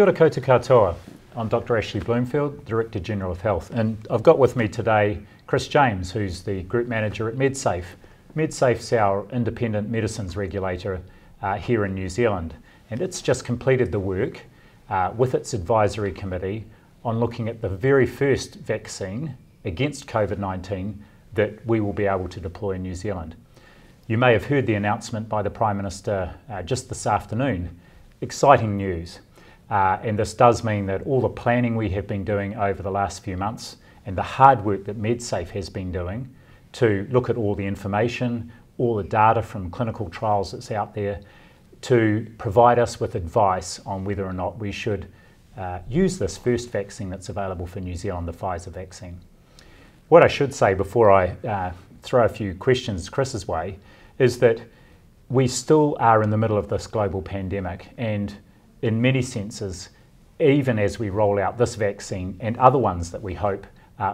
Kia ora koutou katoa. I'm Dr Ashley Bloomfield, Director General of Health, and I've got with me today Chris James, who's the Group Manager at Medsafe. Medsafe's our independent medicines regulator here in New Zealand, and it's just completed the work with its advisory committee on looking at the very first vaccine against COVID-19 that we will be able to deploy in New Zealand. You may have heard the announcement by the Prime Minister just this afternoon. Exciting news. And this does mean that all the planning we have been doing over the last few months and the hard work that Medsafe has been doing to look at all the information, all the data from clinical trials that's out there, to provide us with advice on whether or not we should use this first vaccine that's available for New Zealand, the Pfizer vaccine. What I should say before I throw a few questions Chris's way is that we still are in the middle of this global pandemic, and in many senses, even as we roll out this vaccine and other ones that we hope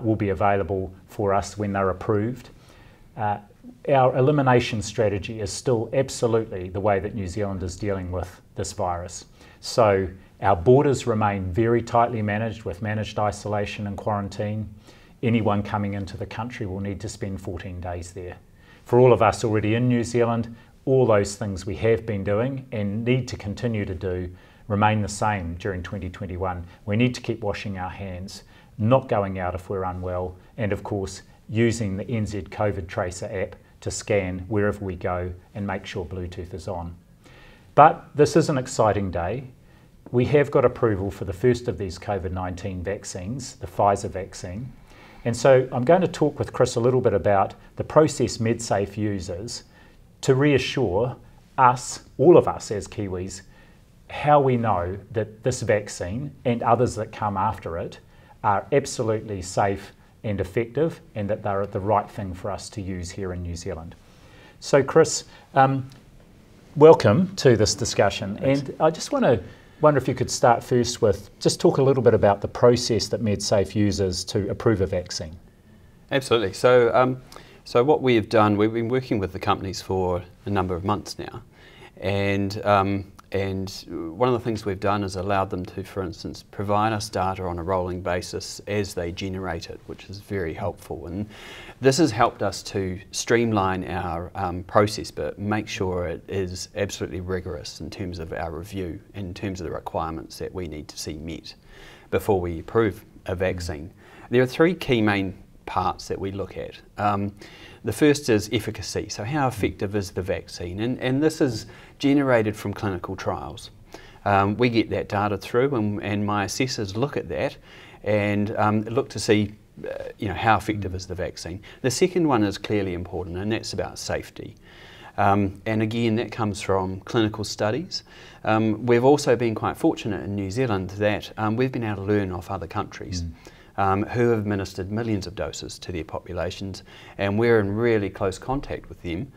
will be available for us when they're approved, our elimination strategy is still absolutely the way that New Zealand is dealing with this virus. So our borders remain very tightly managed with managed isolation and quarantine. Anyone coming into the country will need to spend 14 days there. For all of us already in New Zealand, all those things we have been doing and need to continue to do remain the same during 2021. We need to keep washing our hands, not going out if we're unwell, and of course using the NZ COVID Tracer app to scan wherever we go and make sure Bluetooth is on. But this is an exciting day. We have got approval for the first of these COVID-19 vaccines, the Pfizer vaccine. And so I'm going to talk with Chris a little bit about the process Medsafe uses to reassure us, all of us as Kiwis, how we know that this vaccine and others that come after it are absolutely safe and effective, and that they're the right thing for us to use here in New Zealand. So Chris, welcome to this discussion. Thanks. And I just wonder if you could start first with, just talk a little bit about the process that Medsafe uses to approve a vaccine. Absolutely. So, so what we have done, we've been working with the companies for a number of months now, and one of the things we've done is allowed them to, for instance, provide us data on a rolling basis as they generate it, which is very helpful. And this has helped us to streamline our process, but make sure it is absolutely rigorous in terms of our review, in terms of the requirements that we need to see met before we approve a vaccine. There are three key main parts that we look at. The first is efficacy, so how effective is the vaccine, and this is generated from clinical trials. We get that data through, and my assessors look at that and look to see you know, how effective is the vaccine. The second one is clearly important, and that's about safety. And again, that comes from clinical studies. We've also been quite fortunate in New Zealand that we've been able to learn off other countries. Who have administered millions of doses to their populations, and we're in really close contact with them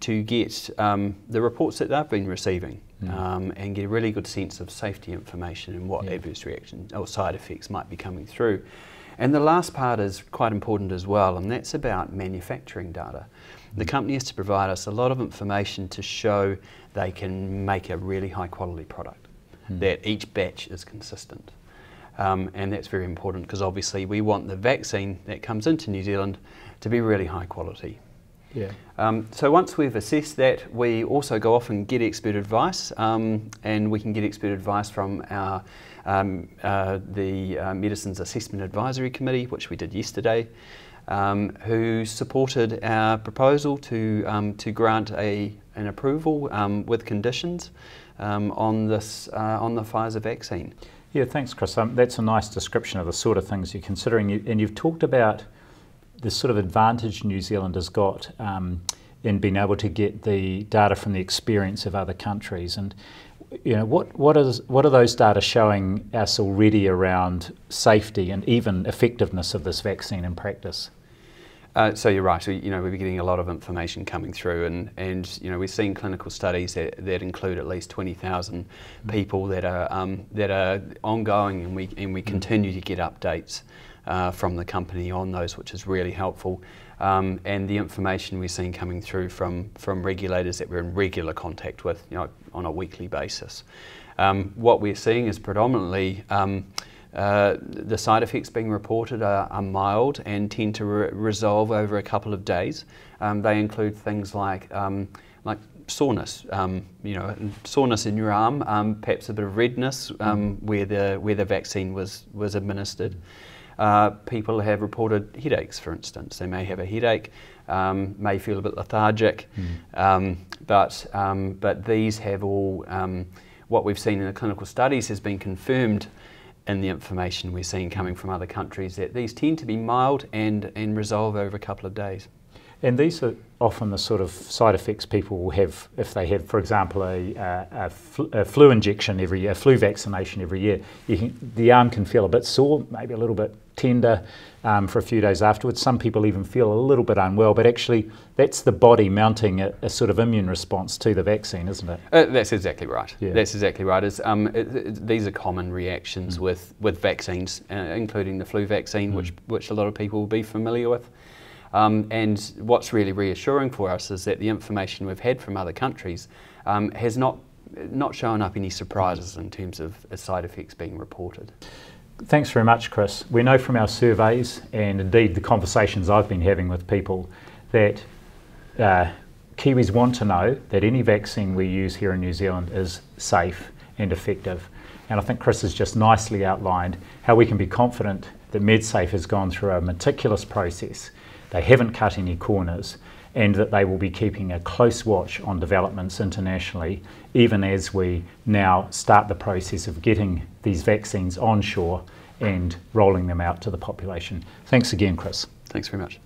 to get the reports that they've been receiving and get a really good sense of safety information and what adverse reactions or side effects might be coming through. And the last part is quite important as well, and that's about manufacturing data. The company has to provide us a lot of information to show they can make a really high quality product, that each batch is consistent. And that's very important because obviously we want the vaccine that comes into New Zealand to be really high quality. Yeah. So once we've assessed that, we also go off and get expert advice, and we can get expert advice from our, the Medicines Assessment Advisory Committee, which we did yesterday, who supported our proposal to grant an approval with conditions on this on the Pfizer vaccine. Yeah, thanks, Chris. That's a nice description of the sort of things you're considering. And you've talked about the sort of advantage New Zealand has got in being able to get the data from the experience of other countries. And you know, what are those data showing us already around safety and even effectiveness of this vaccine in practice? So you're right. So, you know, we're getting a lot of information coming through, and you know, we've seen clinical studies that include at least 20,000 people that are ongoing, and we continue to get updates from the company on those, which is really helpful. And the information we're seeing coming through from regulators that we're in regular contact with, you know, on a weekly basis. What we're seeing is predominantly the side effects being reported are mild and tend to resolve over a couple of days. They include things like soreness, soreness in your arm, perhaps a bit of redness where the vaccine was administered. People have reported headaches, for instance. They may have a headache, may feel a bit lethargic, but these have all, what we've seen in the clinical studies has been confirmed in the information we're seeing coming from other countries, that these tend to be mild and resolve over a couple of days. And these are often the sort of side effects people will have if they have, for example, a flu injection every year, a flu vaccination every year. The arm can feel a bit sore, maybe a little bit tender for a few days afterwards. Some people even feel a little bit unwell, but actually that's the body mounting a sort of immune response to the vaccine, isn't it? That's exactly right. Yeah. That's exactly right. These are common reactions with vaccines, including the flu vaccine, which a lot of people will be familiar with. And what's really reassuring for us is that the information we've had from other countries has not shown up any surprises in terms of side effects being reported. Thanks very much, Chris. We know from our surveys and indeed the conversations I've been having with people that Kiwis want to know that any vaccine we use here in New Zealand is safe and effective. And I think Chris has just nicely outlined how we can be confident that Medsafe has gone through a meticulous process. They haven't cut any corners, and that they will be keeping a close watch on developments internationally, even as we now start the process of getting these vaccines onshore and rolling them out to the population. Thanks again, Chris. Thanks very much.